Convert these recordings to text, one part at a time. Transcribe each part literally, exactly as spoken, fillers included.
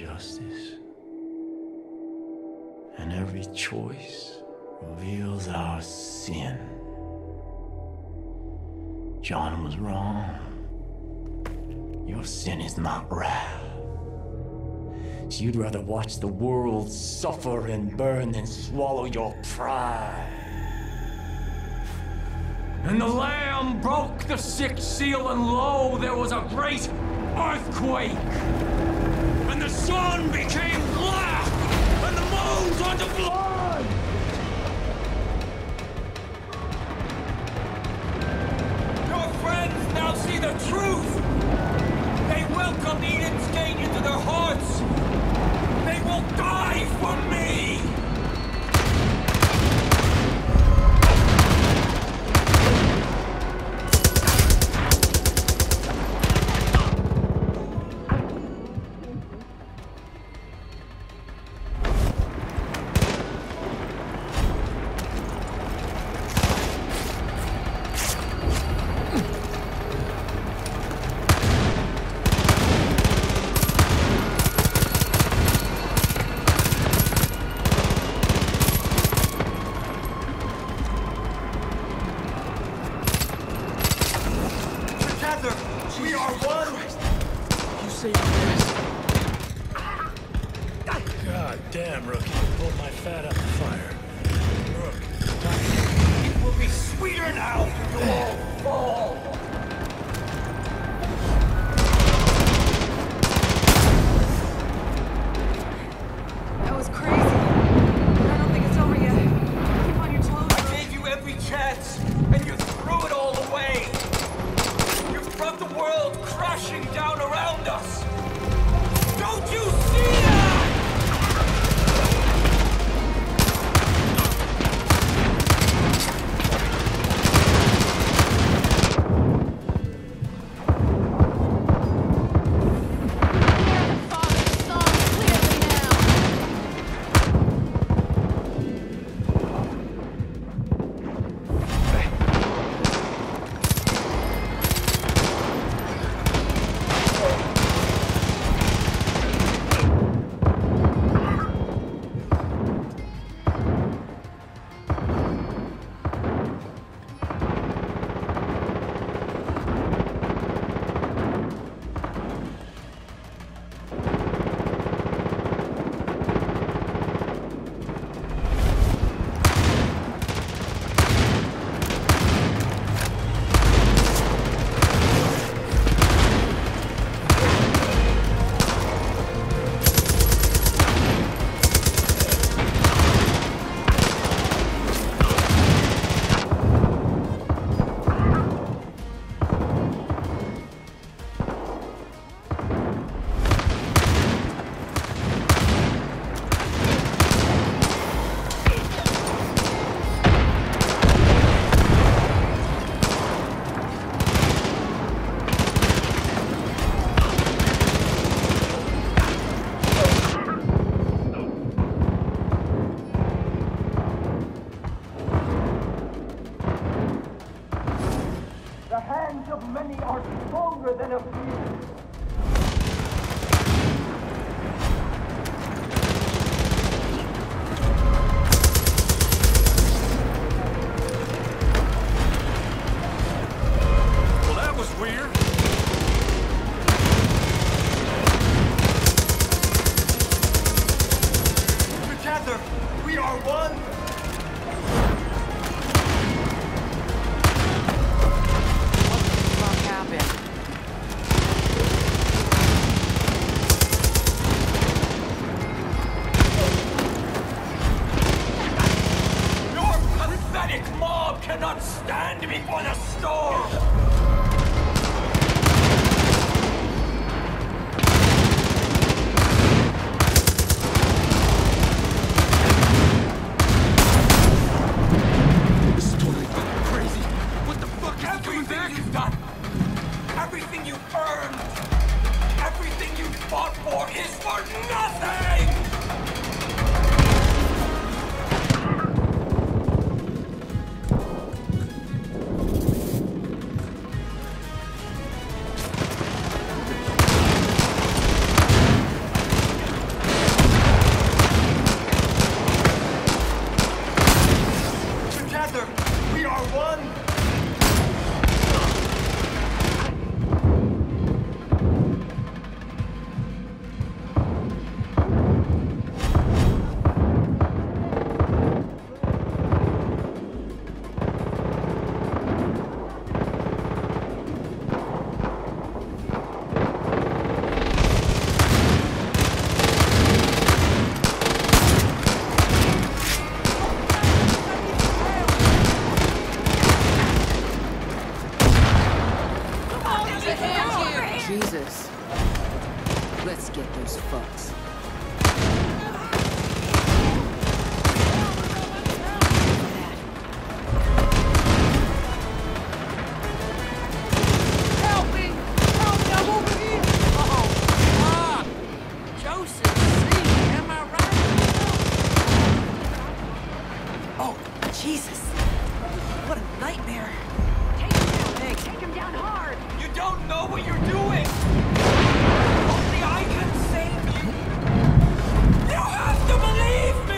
injustice, and every choice reveals our sin. John was wrong. Your sin is not wrath. So you'd rather watch the world suffer and burn than swallow your pride. And the Lamb broke the sixth seal, and lo, there was a great earthquake. And the sun became black, and the moon turned to blood. Your friends now see the truth. They welcome Eden's gate into their hearts. They will die for me. Oh, Jesus. What a nightmare. Take him down, Nick. Take him down hard. You don't know what you're doing. Only I can save you. You have to believe me.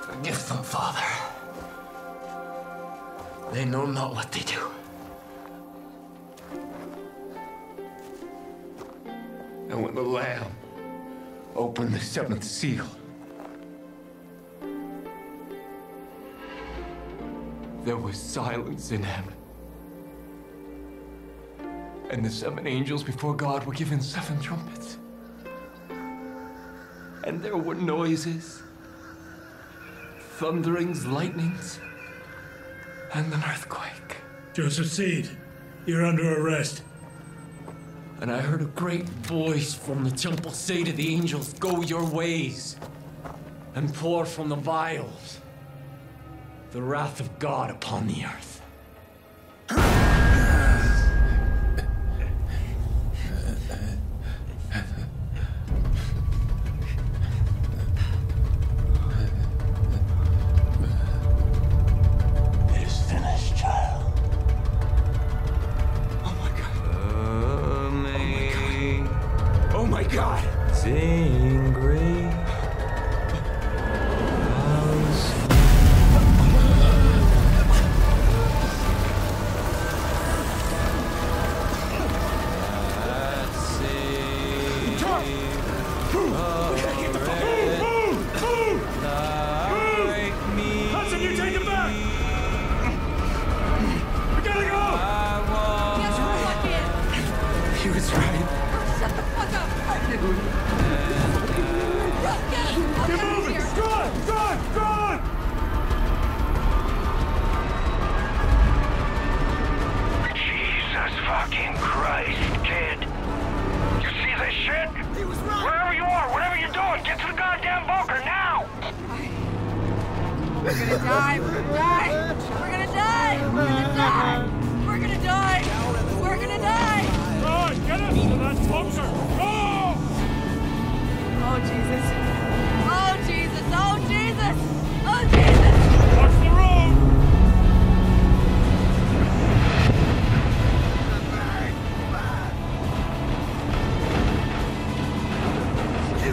Forgive them, Father. They know not what they do. And when the Lamb opened the seventh seal, there was silence in heaven. And the seven angels before God were given seven trumpets. And there were noises, thunderings, lightnings, and an earthquake. Joseph Seed, you're under arrest. And I heard a great voice from the temple say to the angels, "Go your ways and pour from the vials the wrath of God upon the earth." Right. It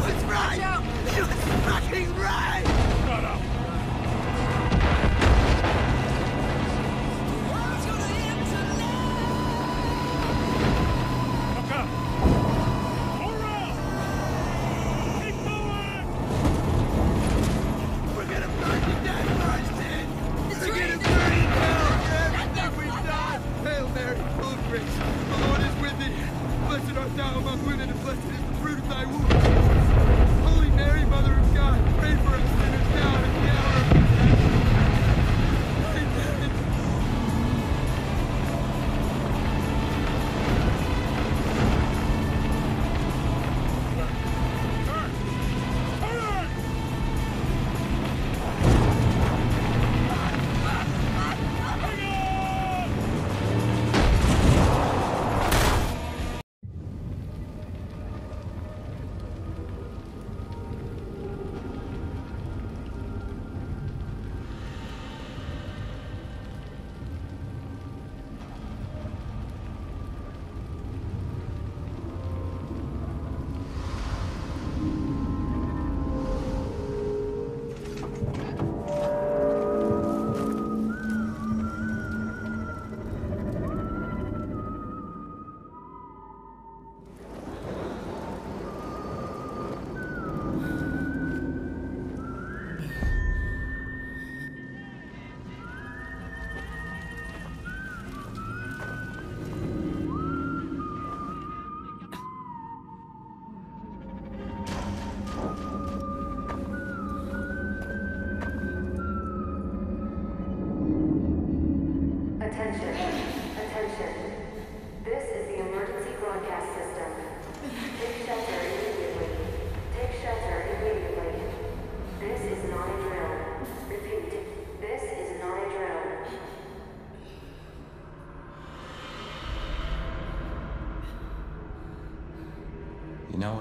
was fucking right! Shut up!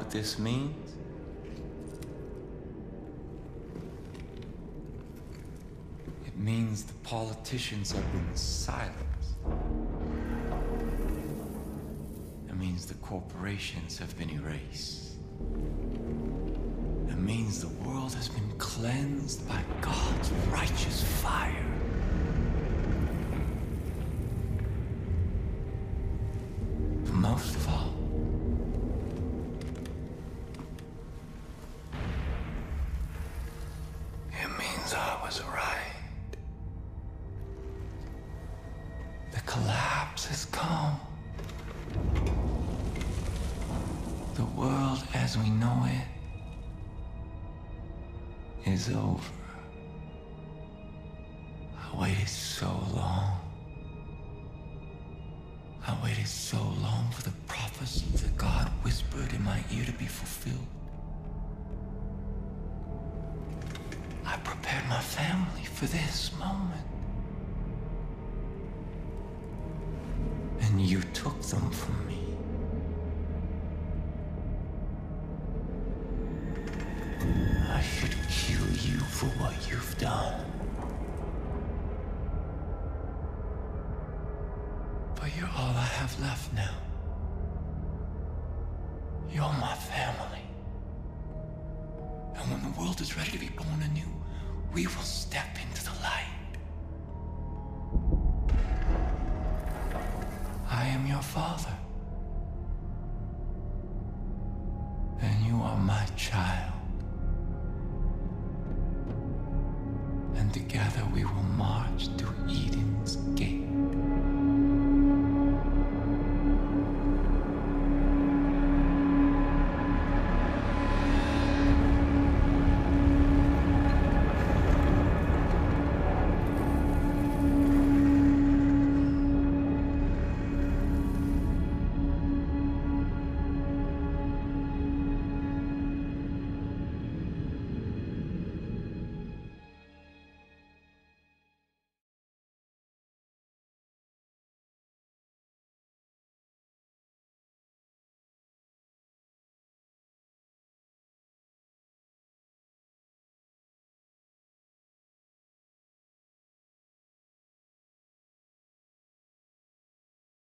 what this means? It means the politicians have been silenced. It means the corporations have been erased. It means the world has been cleansed by God's righteous fire. But most of all, it means I was right. The collapse has come. The world as we know it is over. I waited so long. I waited so long for the prophecy that God whispered in my ear to be fulfilled. I prepared my family for this moment. And you took them from me. I should kill you for what you've done. But you're all I have left now. You're my family. And when the world is ready to be born anew, we will step into the light. I am your father. And you are my child. And together we will march through Eden's gate.